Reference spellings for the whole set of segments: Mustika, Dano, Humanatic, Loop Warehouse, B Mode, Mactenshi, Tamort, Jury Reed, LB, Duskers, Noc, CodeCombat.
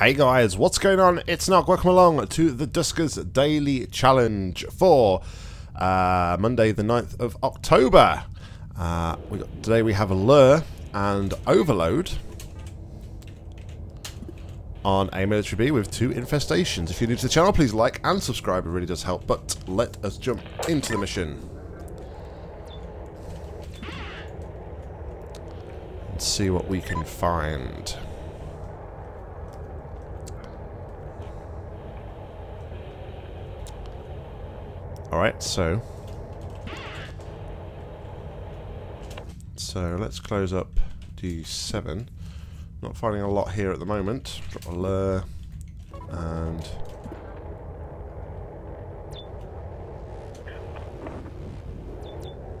Hey guys, what's going on? It's Noc. Welcome along to the Duskers Daily Challenge for Monday the 9th of October. Today we have Allure and Overload on a military bee with 2 infestations. If you're new to the channel, please like and subscribe. It really does help. But let us jump into the mission. Let's see what we can find. Alright, so let's close up D7. Not finding a lot here at the moment. Drop Allure and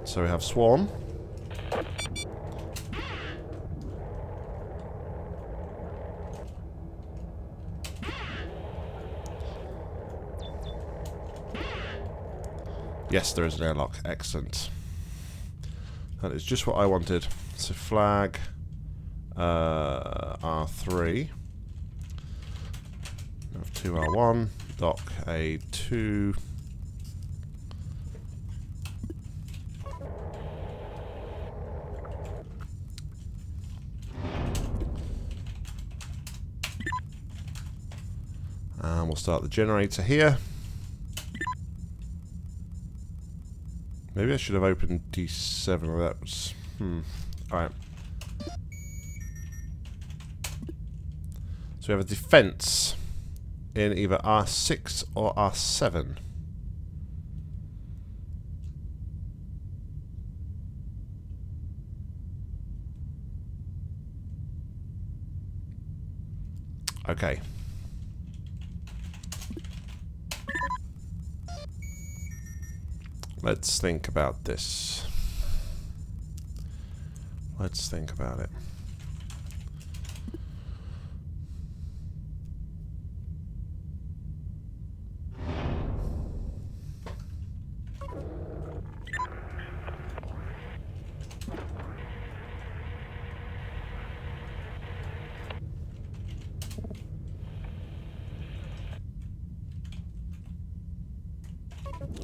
so we have Swarm. Yes, there is an airlock. Excellent. That is just what I wanted. So flag R3. We have 2R1. Dock A2. And we'll start the generator here. Maybe I should have opened D7 or that was... Alright. So we have a defense in either R6 or R7. Okay. Let's think about this. Let's think about it.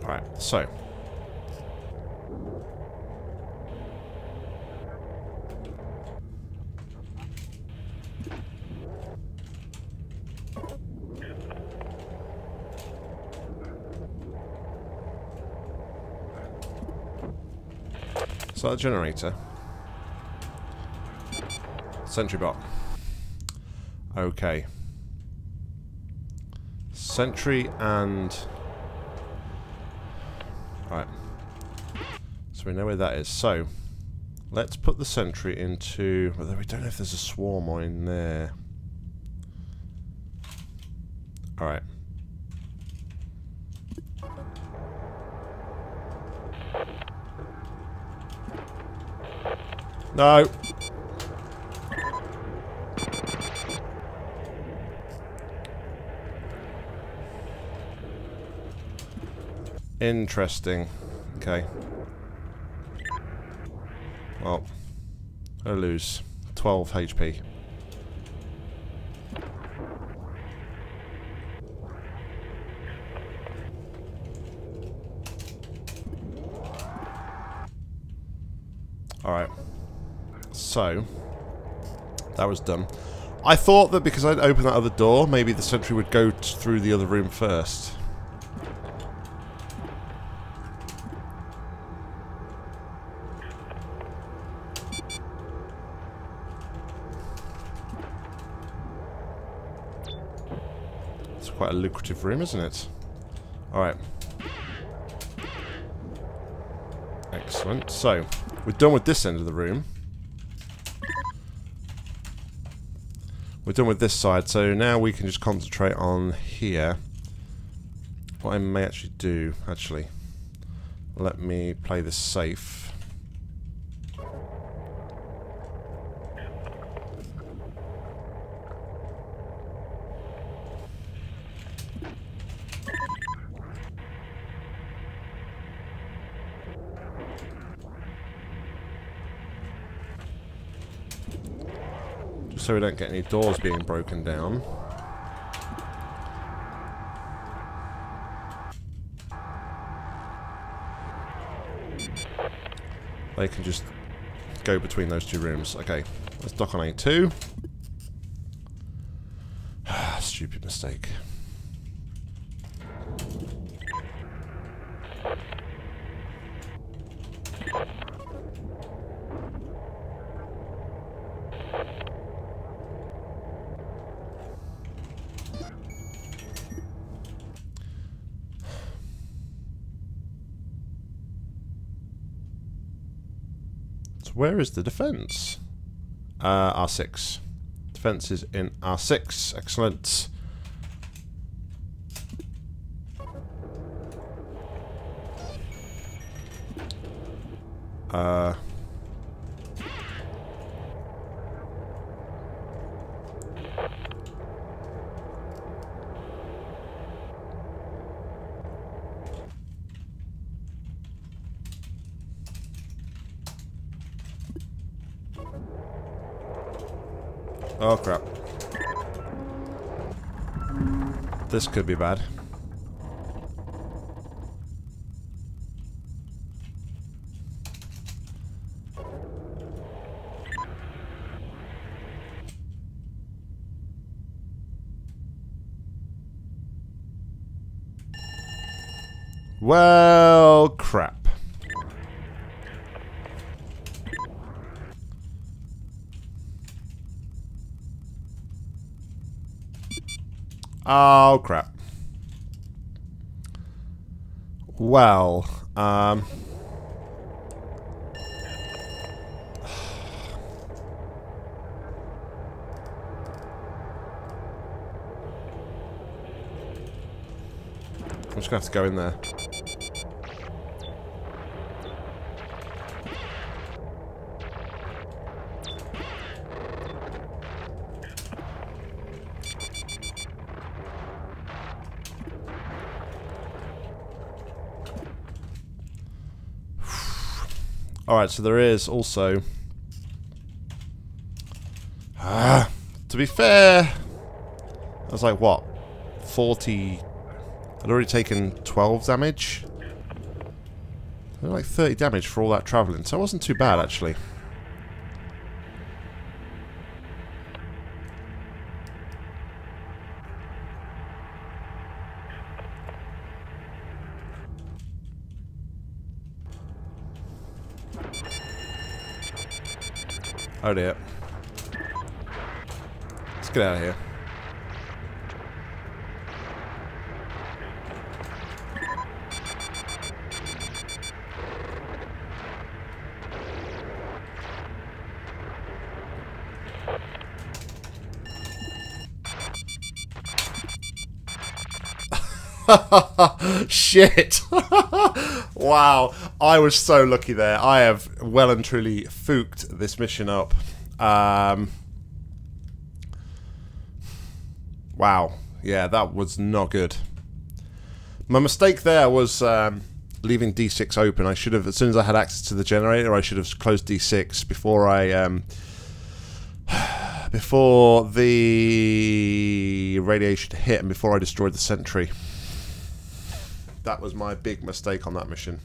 All right, so start the generator. Sentry bot. Okay. Sentry and... Right. So we know where that is. So, let's put the sentry into... Although we don't know if there's a swarm or in there. Alright. No. Interesting. Okay. Well, I lose 12 HP. All right. So, that was done. I thought that because I'd opened that other door, maybe the sentry would go through the other room first. It's quite a lucrative room, isn't it? Alright. Excellent. So, we're done with this end of the room. We're done with this side, so now we can just concentrate on here. What I may actually do, let me play this safe. So we don't get any doors being broken down. They can just go between those two rooms. Okay, let's dock on A2. Stupid mistake. Where is the defense? R6. Defense is in R6. Excellent. Oh crap. This could be bad. Well, crap. Oh, crap. Well, I'm just gonna have to go in there. Alright, so there is also... to be fair... I was like, what? 40... I'd already taken 12 damage. Like 30 damage for all that travelling, so it wasn't too bad, actually. Oh dear. Let's get out of here. Shit. Wow, I was so lucky there. I have well and truly fooked this mission up. Wow, yeah, that was not good. My mistake there was leaving D6 open. I should have, as soon as I had access to the generator, I should have closed D6 before I before the radiation hit and before I destroyed the sentry. That was my big mistake on that mission.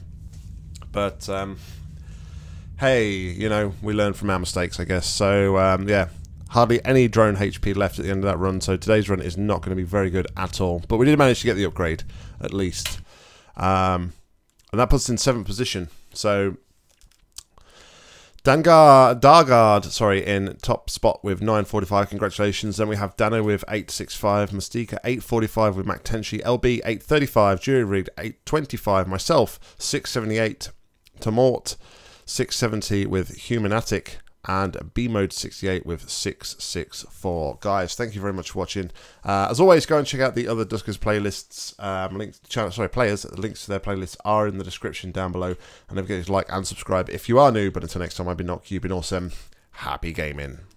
But, hey, you know, we learn from our mistakes, I guess. So, yeah, hardly any drone HP left at the end of that run, so today's run is not going to be very good at all. But we did manage to get the upgrade, at least. And that puts us in 7th position. So, Dargard, sorry, in top spot with 945. Congratulations. Then we have Dano with 865, Mustika 845 with Mactenshi, LB 835, Jury Reed 825, myself 678, Tamort 670 with Humanatic, and B Mode 68 with 664. Guys, thank you very much for watching. As always, go and check out the other Duskers playlists. Players. Links to their playlists are in the description down below. And don't forget to like and subscribe if you are new. But until next time, I've been Noc. You've been awesome. Happy gaming.